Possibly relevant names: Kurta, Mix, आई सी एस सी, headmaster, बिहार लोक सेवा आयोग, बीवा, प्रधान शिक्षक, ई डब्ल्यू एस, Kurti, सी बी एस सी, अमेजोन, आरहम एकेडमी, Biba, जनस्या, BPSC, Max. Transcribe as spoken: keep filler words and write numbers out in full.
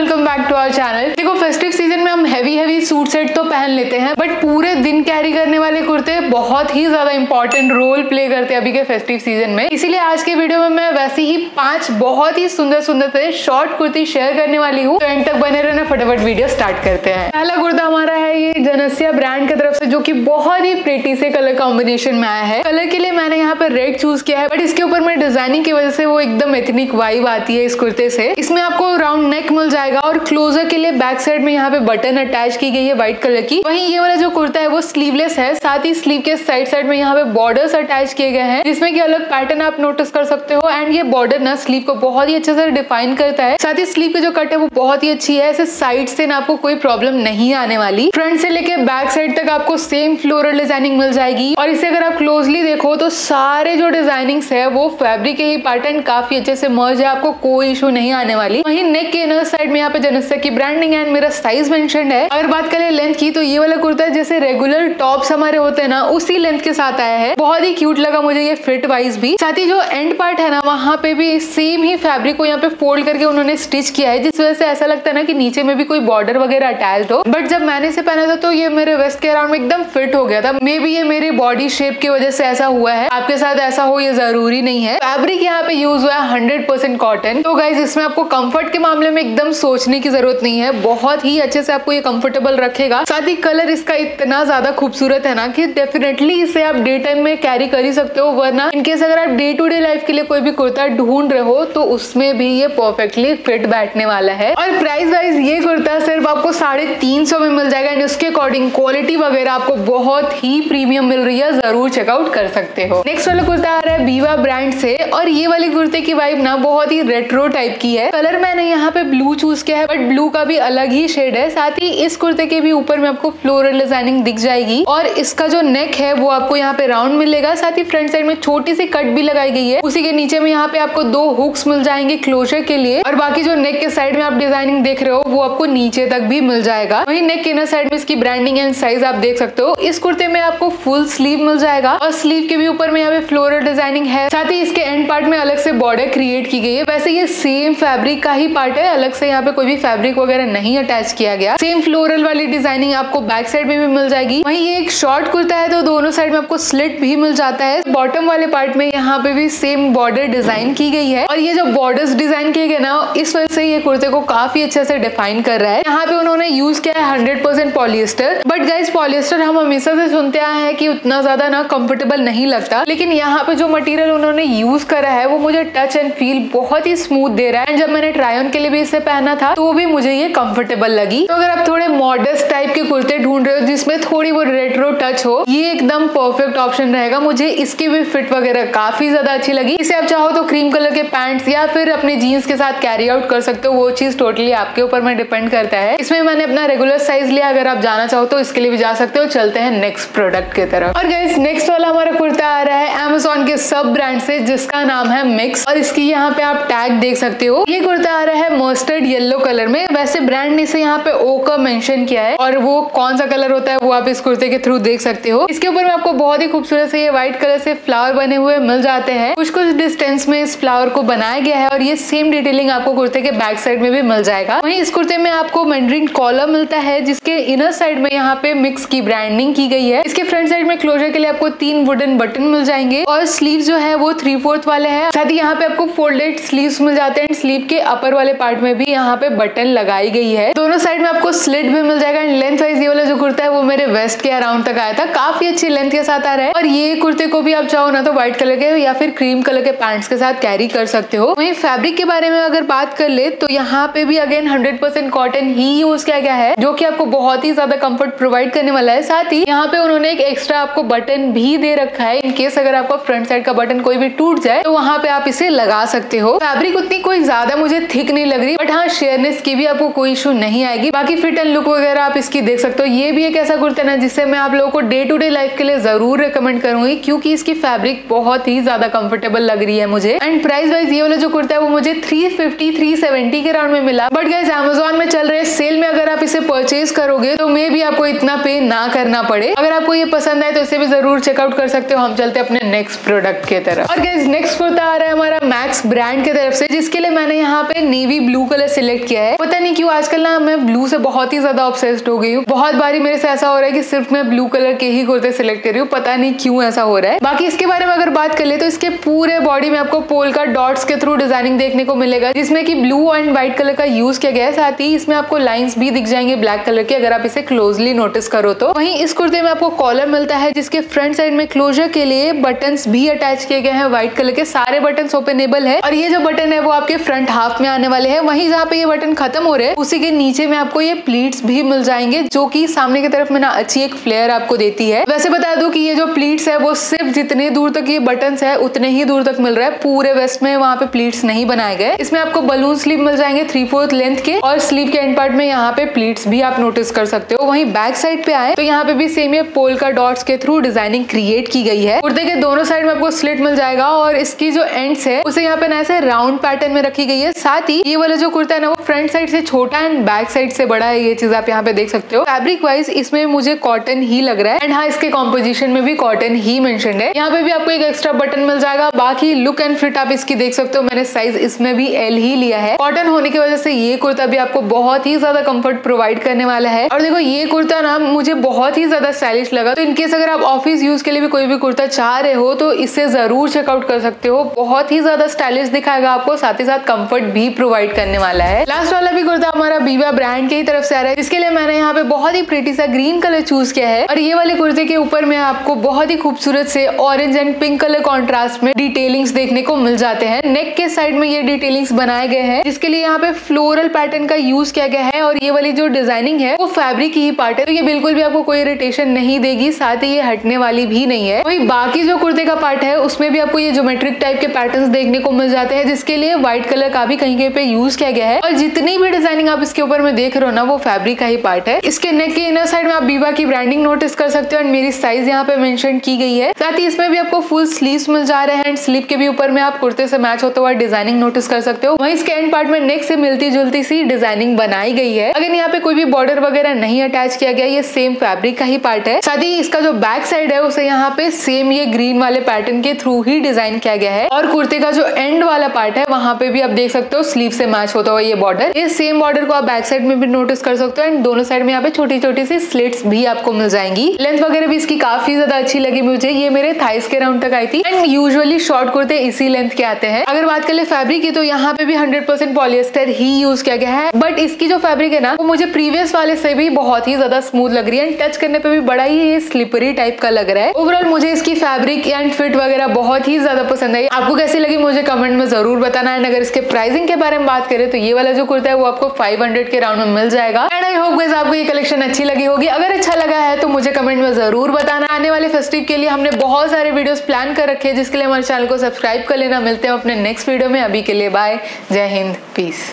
Welcome back to our channel. देखो festive season में हम हैवी हैवी सूट सेट तो पहन लेते हैं, बट पूरे दिन कैरी करने वाले कुर्ते बहुत ही ज्यादा इंपॉर्टेंट रोल प्ले करते हैं अभी के फेस्टिव सीजन में। इसीलिए आज के वीडियो में मैं वैसी ही पांच बहुत ही सुंदर सुंदर से शॉर्ट कुर्ती शेयर करने वाली हूँ, तो एंड तक बने रहना। फटाफट वीडियो स्टार्ट करते हैं। पहला कुर्ता हमारा है ये जनस्या ब्रांड की तरफ से, जो की बहुत ही प्रीटी से कलर कॉम्बिनेशन में आया है। कलर के लिए मैंने यहाँ पर रेड चूज किया है, बट इसके ऊपर मैं डिजाइनिंग की वजह से वो एकदम एथनिक वाइब आती है इस कुर्ते से। इसमें आपको राउंड नेक मिल जाएगा और क्लोजर के लिए बैक साइड में यहाँ पे बटन अटैच की गई है व्हाइट कलर की। वहीं ये वाला जो कुर्ता है वो स्लीवलेस है, साथ ही स्लीव के साइड साइड में यहाँ पे बॉर्डर्स अटैच किए गए हैं, जिसमें कि अलग पैटर्न आप नोटिस कर सकते हो। एंड ये बॉर्डर ना स्लीव को बहुत ही अच्छे से डिफाइन करता है, साथ ही स्लीव की जो कट है वो बहुत ही अच्छी है। ऐसे साइड से ना आपको कोई प्रॉब्लम नहीं आने वाली। फ्रंट से लेके बैक साइड तक आपको सेम फ्लोरल डिजाइनिंग मिल जाएगी, और इसे अगर आप क्लोजली देखो तो सारे जो डिजाइनिंग है वो फैब्रिक के ही पैटर्न काफी अच्छे से मर्ज है, आपको कोई इशू नहीं आने वाली। वहीं नेक के इनर साइड में यहाँ पे जनस्या की ब्रांडिंग एंड मेरा साइज मेंशन है। अगर बात करें लेंथ की, तो ये वाला कुर्ता जैसे रेगुलर टॉप्स हमारे होते हैं ना, उसी लेंथ के साथ आया है। बहुत ही क्यूट लगा मुझे ये फिट वाइज भी। साथ ही जो एंड पार्ट है ना, वहाँ पे भी सेम ही फैब्रिक को यहाँ पे फोल्ड करके उन्होंने स्टिच किया है, जिस वजह से ऐसा लगता है ना कि नीचे में भी कोई बॉर्डर वगैरह अटैच हो। बट जब मैंने इसे पहना था तो ये मेरे वेस्ट के अराउंड एकदम फिट हो गया था। मे बी ये मेरे बॉडी शेप की वजह से ऐसा हुआ है, आपके साथ ऐसा हो ये जरूरी नहीं है। फैब्रिक यहाँ पे यूज हुआ है हंड्रेड परसेंट कॉटन। तो गाइज इसमें आपको कंफर्ट के मामले में एकदम सोचने की जरूरत नहीं है, बहुत ही अच्छे से आपको ये कंफर्टेबल रखेगा। साथ ही कलर इसका इतना ज्यादा खूबसूरत है ना कि डेफिनेटली इसे आप डे टाइम में कैरी कर ही सकते हो, वरना इनकेस अगर आप डे टू डे लाइफ के लिए कोई भी कुर्ता ढूंढ रहे हो तो उसमें भी ये परफेक्टली फिट बैठने वाला है। और प्राइस वाइज ये कुर्ता सिर्फ आपको साढ़े तीन सौ में मिल जाएगा, एंड उसके अकॉर्डिंग क्वालिटी वगैरह आपको बहुत ही प्रीमियम मिल रही है, जरूर चेकआउट कर सकते हो। नेक्स्ट वाला कुर्ता आ रहा है बीवा ब्रांड से, और ये वाले कुर्ते की वाइब ना बहुत ही रेट्रो टाइप की है। कलर मैंने यहाँ पे ब्लू चूज किया है, बट ब्लू का भी अलग ही शेड है। साथ ही इस कुर्ते के भी ऊपर में आपको फ्लोरल डिजाइनिंग दिख जाएगी, और इसका जो नेक है वो आपको यहाँ पे राउंड मिलेगा। साथ ही फ्रंट साइड में छोटी सी कट भी लगाई गई है, उसी के नीचे में यहाँ पे आपको दो हुक्स मिल जाएंगे क्लोजर के लिए, और बाकी जो नेक के साइड में आप डिजाइनिंग देख रहे हो वो आपको नीचे तक भी मिल जाएगा। वही नेक के इनर साइड में इसकी ब्रांडिंग एंड साइज आप देख सकते हो। इस कुर्ते में आपको फुल स्लीव मिल जाएगा, और स्लीव के भी ऊपर में यहाँ पे फ्लोरल डिजाइनिंग है। साथ ही इसके एंड पार्ट में अलग से बॉर्डर क्रिएट की गई है। वैसे ये सेम फैब्रिक का ही पार्ट है, अलग से यहाँ पे कोई भी फैब्रिक वगैरह नहीं अटैच किया गया। सेम फ्लोरल वाली डिजाइनिंग आपको बैक साइड में भी मिल जाएगी। वहीं ये एक शॉर्ट कुर्ता है, तो दोनों साइड में आपको स्लिट भी मिल जाता है। बॉटम वाले पार्ट में यहाँ पे भी सेम बॉर्डर डिजाइन की गई है, और ये जो बॉर्डर्स डिजाइन किए गए ना, इस वजह से ये कुर्ते को काफी अच्छे से डिफाइन कर रहा है। यहाँ पे उन्होंने यूज किया है hundred percent polyester. But guys polyester हम हमेशा से सुनते आए हैं कि उतना ज्यादा ना कंफर्टेबल नहीं लगता, लेकिन यहाँ पे जो मटेरियल उन्होंने यूज करा है वो मुझे टच एंड फील बहुत ही स्मूथ दे रहा है। एंड जब मैंने ट्राई ऑन के लिए भी इसे पहना था तो भी मुझे ये कंफर्टेबल लगी। तो अगर आप थोड़े मॉडर्न टाइप के कुर्ते ढूंढ रहे हो जिसमें थोड़ी वो रेट्रो टच हो, ये एकदम परफेक्ट ऑप्शन रहेगा। मुझे इसकी भी फिट वगैरह काफी ज्यादा अच्छी लगी। इसे आप चाहो तो क्रीम कलर के पैंट्स या फिर अपने जीन्स के साथ कैरी आउट कर सकते हो, वो चीज टोटली आपके ऊपर में डिपेंड करता है। इसमें मैंने अपना रेगुलर साइज लिया, अगर आप जाना चाहो तो इसके लिए भी जा सकते हो। चलते हैं नेक्स्ट प्रोडक्ट की तरफ। और गाइस नेक्स्ट वाला हमारा कुर्ता आ रहा है अमेजोन के सब ब्रांड से, जिसका नाम है मिक्स, और इसकी यहाँ पे आप टैग देख सकते हो। ये कुर्ता आ रहा है मस्टर्ड येलो कलर में। वैसे ब्रांड ने इसे यहाँ पे ओका मेंशन किया है, और वो कौन सा कलर होता है वो आप इस कुर्ते के थ्रू देख सकते हो। इसके ऊपर में आपको बहुत ही खूबसूरत से ये व्हाइट कलर से फ्लावर बने हुए मिल जाते हैं। कुछ कुछ डिस्टेंस में इस फ्लावर को बनाया गया है, और ये सेम डिटेलिंग आपको कुर्ते के बैक साइड में भी मिल जाएगा। वहीं इस कुर्ते में आपको मैंड्रीन कॉलर मिलता है, जिसके इनर साइड में यहाँ पे मिक्स की ब्रांडिंग की गई है। इसके फ्रंट साइड में क्लोजर के लिए आपको तीन वुडन बटन मिल जाएंगे, और स्लीव जो है वो थ्री फोर्थ वाले है। साथ ही यहाँ पे आपको फोल्डेड स्लीव मिल जाते हैं। स्लीव के अपर वाले पार्ट में भी यहाँ पे बटन लगाई गई है, दोनों साइड में आपको स्लिट भी मिल जाएगा। एंड लेंथ वाइज ये वाला जो कुर्ता है वो मेरे वेस्ट के अराउंड तक आया था, काफी अच्छी लेंथ के साथ आ रहा है। और ये कुर्ते को भी आप चाहो ना तो व्हाइट कलर के या फिर क्रीम कलर के पैंट्स के साथ कैरी कर सकते हो। वहीं फैब्रिक के बारे में अगर बात कर ले तो यहाँ पे भी अगेन हंड्रेड परसेंट कॉटन ही यूज किया गया है, जो की आपको बहुत ही ज्यादा कम्फर्ट प्रोवाइड करने वाला है। साथ ही यहाँ पे उन्होंने एक एक्स्ट्रा आपको बटन भी दे रखा है, इनकेस अगर आपका फ्रंट साइड का बटन कोई भी टूट जाए तो वहाँ पे आप इसे लगा सकते हो। फैब्रिक उतनी कोई ज्यादा मुझे थिक नहीं लग रही, बट हाँ शेयरनेस की भी आपको कोई इशू नहीं आएगी। बाकी फिट एंड लुक वगैरह आप इसकी देख सकते हो। ये भी एक ऐसा कुर्ता ना जिससे मैं आप लोगों को डे टू डे लाइफ के लिए जरूर रिकमेंड करूंगी, क्योंकि इसकी फैब्रिक बहुत ही ज्यादा कंफर्टेबल लग रही है मुझे। एंड प्राइस वाइज ये वाला जो कुर्ता है वो मुझे थ्री फिफ्टी थ्री सेवेंटी के राउंड में मिला। बट गाइज अमेजोन में चल रहे सेल में अगर आप इसे परचेज करोगे तो मे भी आपको इतना पे ना करना पड़े। अगर आपको ये पसंद आए तो इसे भी जरूर चेकआउट कर सकते हो। हम चलते हैं अपने नेक्स्ट प्रोडक्ट के तरफ। और गाइज नेक्स्ट कुर्ता आ रहा है हमारा मैक्स ब्रांड की तरफ से, जिसके लिए मैंने यहाँ पे नेवी ब्लू कलर सिलेक्ट किया किया है। पता नहीं क्यों आजकल ना मैं ब्लू से बहुत ही ज्यादा ऑब्सेस्ड हो गई हूँ। बहुत बारी मेरे से ऐसा हो रहा है कि सिर्फ मैं ब्लू कलर के ही कुर्ते सिलेक्ट कर रही हूँ, पता नहीं क्यों ऐसा हो रहा है। बाकी इसके बारे में अगर बात कर ले तो इसके पूरे बॉडी में आपको पोल का डॉट्स के थ्रू डिजाइनिंग देखने को मिलेगा, जिसमें कि ब्लू एंड व्हाइट कलर का यूज किया गया है। साथ ही इसमें आपको लाइंस भी दिख जाएंगे ब्लैक कलर के, अगर आप इसे क्लोजली नोटिस करो तो। वहीं इस कुर्ते में आपको कॉलर मिलता है जिसके फ्रंट साइड में क्लोजर के लिए बटन्स भी अटैच किए गए हैं व्हाइट कलर के। सारे बटन्स ओपनेबल है और ये जो बटन है वो आपके फ्रंट हाफ में आने वाले हैं। वहीं जहाँ पे ये बटन खत्म हो रहे हैं उसी के नीचे में आपको ये प्लीट्स भी मिल जाएंगे, जो कि सामने की तरफ में ना अच्छी एक फ्लेयर आपको देती है। वैसे बता दूं कि ये जो प्लीट्स है वो सिर्फ जितने दूर तक ये बटन्स है उतने ही दूर तक मिल रहा है, पूरे वेस्ट में वहाँ पे प्लीट्स नहीं बनाए गए। इसमें आपको बलून स्लीव मिल जाएंगे थ्री फोर्थ लेंथ के, और स्लीव के एंड पार्ट में यहाँ पे प्लीट्स भी आप नोटिस कर सकते हो। वहीं बैक साइड पे आए तो यहाँ पे भी सेम ये पोल का डॉट्स के थ्रू डिजाइनिंग क्रिएट की गई है। कुर्ते के दोनों साइड में आपको स्लिट मिल जाएगा और इसकी जो एंड्स है उसे यहाँ पे ना ऐसे राउंड पैटर्न में रखी गई है। साथ ही ये वाला जो कुर्ता है ना वो फ्रंट साइड से छोटा एंड बैक साइड से बड़ा है, ये चीज आप यहाँ पे देख सकते हो। फैब्रिक वाइज इसमें मुझे कॉटन ही लग रहा है, एंड हाँ इसके कॉम्पोजिशन में भी कॉटन ही मेंशन्ड है। यहाँ पे भी आपको एक एक्स्ट्रा बटन मिल जाएगा। बाकी लुक एंड फिट आप इसकी देख सकते हो, मैंने साइज इसमें भी एल ही लिया है। कॉटन होने की वजह से ये कुर्ता भी आपको बहुत ही ज्यादा कंफर्ट प्रोवाइड करने वाला है। और देखो ये कुर्ता ना मुझे बहुत ही ज्यादा स्टाइलिश लगा, तो इनकेस अगर आप ऑफिस यूज के लिए भी कोई भी कुर्ता चाह रहे हो तो इसे जरूर चेकआउट कर सकते हो। बहुत ही ज्यादा स्टाइलिश दिखाएगा आपको, साथ ही साथ कंफर्ट भी प्रोवाइड करने वाला है। लास्ट वाला भी कुर्ता हमारा बीबा ब्रांड के ही तरफ से आ रहा है, इसके लिए मैंने यहाँ पे बहुत ही प्रीटी सा ग्रीन कलर चूज किया है। और ये वाले कुर्ते के ऊपर में आपको बहुत ही खूबसूरत से orange and pink colour contrast में डिटेलिंग्स देखने को मिल जाते हैं। नेक के साइड में ये डिटेलिंग्स बनाए गए हैं, जिसके लिए यहाँ पे फ्लोरल पैटर्न का यूज किया गया है। और ये वाली जो डिजाइनिंग है वो फैब्रिक की ही पार्ट है, तो ये बिल्कुल भी आपको कोई इरिटेशन नहीं देगी, साथ ही ये हटने वाली भी नहीं है। वही बाकी जो कुर्ते का पार्ट है उसमें भी आपको ये ज्योमेट्रिक टाइप के पैटर्न्स देखने को मिल जाते हैं, जिसके लिए व्हाइट कलर का भी कहीं कहीं पे यूज किया गया है। और जितनी भी डिजाइनिंग आप इसके ऊपर में देख रहे हो ना वो फैब्रिक का ही पार्ट है। इसके नेक के इनर साइड में आप बीबा की ब्रांडिंग नोटिस कर सकते हो, एंड मेरी साइज यहाँ पे मेंशन की गई है। साथ ही इसमें भी आपको फुल स्लीव्स मिल जा रहे हैं, एंड स्लीव के भी ऊपर में आप कुर्ते से मैच होते हुए डिजाइनिंग नोटिस कर सकते हो। वहीं इसके एंड पार्ट में नेक से मिलती जुलती सी डिजाइनिंग बनाई गई है। अगर यहाँ पे कोई भी बॉर्डर वगैरह नहीं अटैच किया गया, ये सेम फैब्रिक का ही पार्ट है। साथ ही इसका जो बैक साइड है उसे यहाँ पे सेम ये ग्रीन वाले पैटर्न के थ्रू ही डिजाइन किया गया है। और कुर्ते का जो एंड वाला पार्ट है वहाँ पे भी आप देख सकते हो स्लीव से मैच होता हुआ ये बॉर्डर। इस सेम बॉर्डर को आप बैक साइड में भी नोटिस कर सकते हो, एंड दोनों साइड में यहाँ पे छोटी छोटी सी स्लिट्स भी आपको मिल जाएंगी। लेंथ वगैरह भी इसकी काफी ज्यादा अच्छी लगी मुझे, ये मेरे थाइस के राउंड तक आई थी, एंड यूजुअली शॉर्ट कुर्ते इसी लेंथ के आते हैं। अगर बात कर ले फैब्रिक की तो यहाँ पे भी हंड्रेड परसेंट पॉलिएस्टर ही यूज किया गया है, बट इसकी जो फैब्रिक है ना वो मुझे प्रीवियस वाले से भी बहुत ही ज्यादा स्मूथ लग रही है, एंड टच करने पे भी बड़ा ही ये स्लिपरी टाइप का लग रहा है। ओवरऑल मुझे इसकी फैब्रिक एंड फिट वगैरह बहुत ही ज्यादा पसंद आई। आपको कैसी लगी मुझे कमेंट में जरूर बताना, एंड अगर इसके प्राइसिंग के बारे में बात करें तो ये वाला जो कुर्ता है वो आपको पाँच सौ के राउंड में मिल जाएगा। एंड आई होप गाइस आपको ये कलेक्शन अच्छी लगी होगी। अगर अच्छा लगा है तो मुझे कमेंट में जरूर बताना। आने वाले फेस्टिव के लिए हमने बहुत सारे वीडियोस प्लान कर रखे हैं, जिसके लिए हमारे चैनल को सब्सक्राइब कर लेना। मिलते हैं अपने नेक्स्ट वीडियो में, अभी के लिए बाय, जय हिंद, पीस।